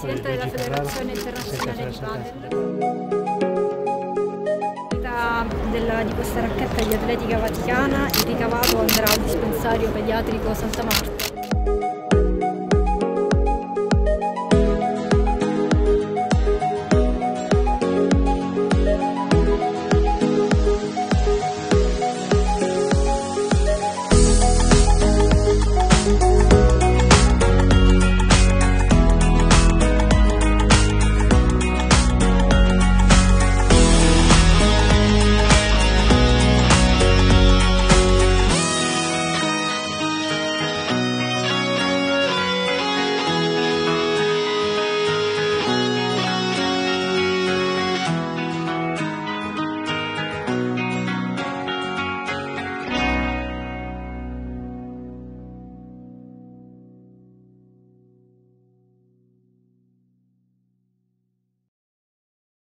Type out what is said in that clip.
Presidente della Federazione Internazionale di Padel. Di questa racchetta di Athletica Vaticana il ricavato andrà al Dispensario pediatrico Santa Marta.